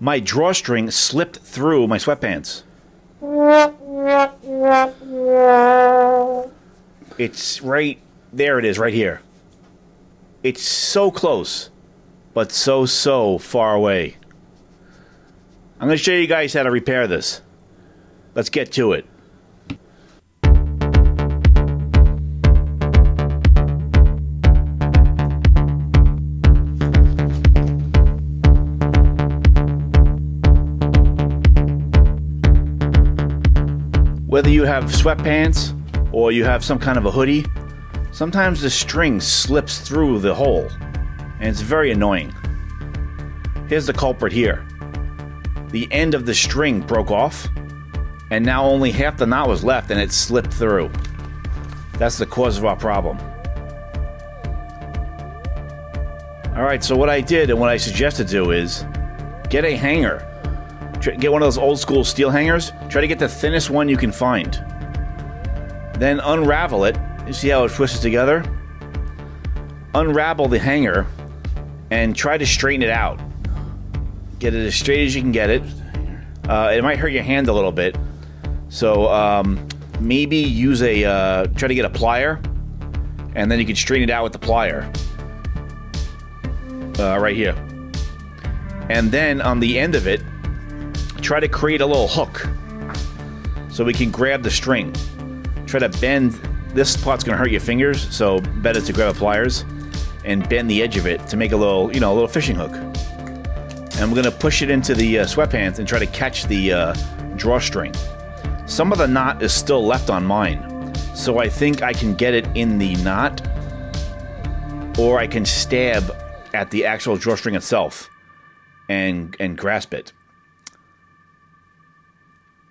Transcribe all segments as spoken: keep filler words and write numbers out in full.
My drawstring slipped through my sweatpants. It's right there. It is right here. It's so close, but so, so far away. I'm going to show you guys how to repair this. Let's get to it. Whether you have sweatpants or you have some kind of a hoodie, sometimes the string slips through the hole, and it's very annoying. Here's the culprit here. The end of the string broke off, and now only half the knot was left, and it slipped through. That's the cause of our problem. Alright, so what I did and what I suggest to do is get a hanger. Get one of those old school steel hangers. Try to get the thinnest one you can find. Then unravel it. You see how it twists together? Unravel the hanger and try to straighten it out. Get it as straight as you can get it. Uh, it might hurt your hand a little bit. So um, maybe use a, uh, try to get a plier, and then you can straighten it out with the plier. Uh, right here. And then on the end of it, try to create a little hook so we can grab the string. Try to bend. This part's gonna hurt your fingers, so better to grab pliers and bend the edge of it to make a little, you know, a little fishing hook. And we're gonna push it into the uh, sweatpants and try to catch the uh, drawstring. Some of the knot is still left on mine, so I think I can get it in the knot, or I can stab at the actual drawstring itself and and grasp it.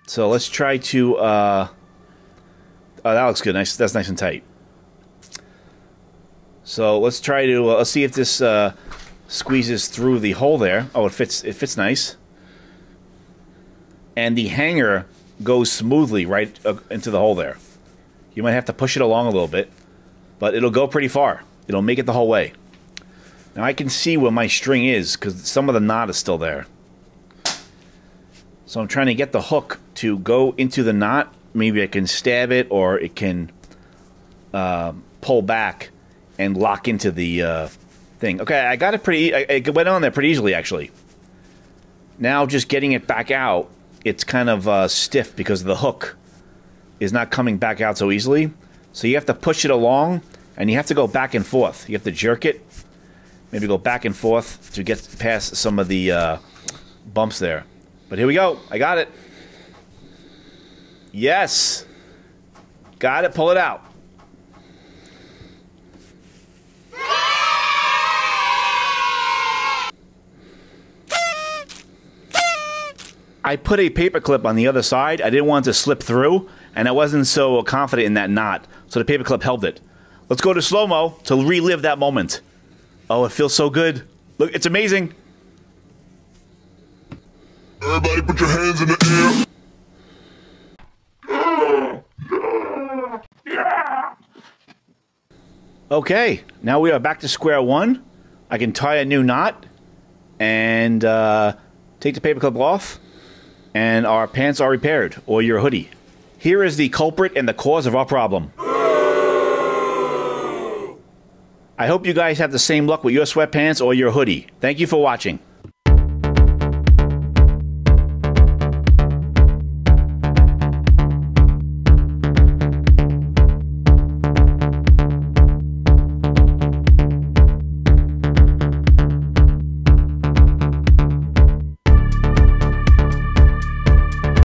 So let's try to, uh, oh, that looks good. Nice. That's nice and tight. So let's try to, uh, let's see if this uh, squeezes through the hole there. Oh, it fits, it fits nice. And the hanger goes smoothly right uh, into the hole there. You might have to push it along a little bit, but it'll go pretty far. It'll make it the whole way. Now I can see where my string is because some of the knot is still there. So I'm trying to get the hook to go into the knot. Maybe I can stab it, or it can uh, pull back and lock into the uh, thing. Okay, I got it pretty. I, it went on there pretty easily, actually. Now just getting it back out, it's kind of uh, stiff because the hook is not coming back out so easily. So you have to push it along, and you have to go back and forth. You have to jerk it, maybe go back and forth to get past some of the uh, bumps there. But here we go. I got it. Yes. Got it. Pull it out. I put a paper clip on the other side. I didn't want it to slip through, and I wasn't so confident in that knot, so the paper clip held it. Let's go to slow-mo to relive that moment. Oh, it feels so good. Look, it's amazing. Everybody put your hands in the air. Okay, now we are back to square one. I can tie a new knot and uh, take the paperclip off, and our pants are repaired, or your hoodie. Here is the culprit and the cause of our problem. I hope you guys have the same luck with your sweatpants or your hoodie. Thank you for watching.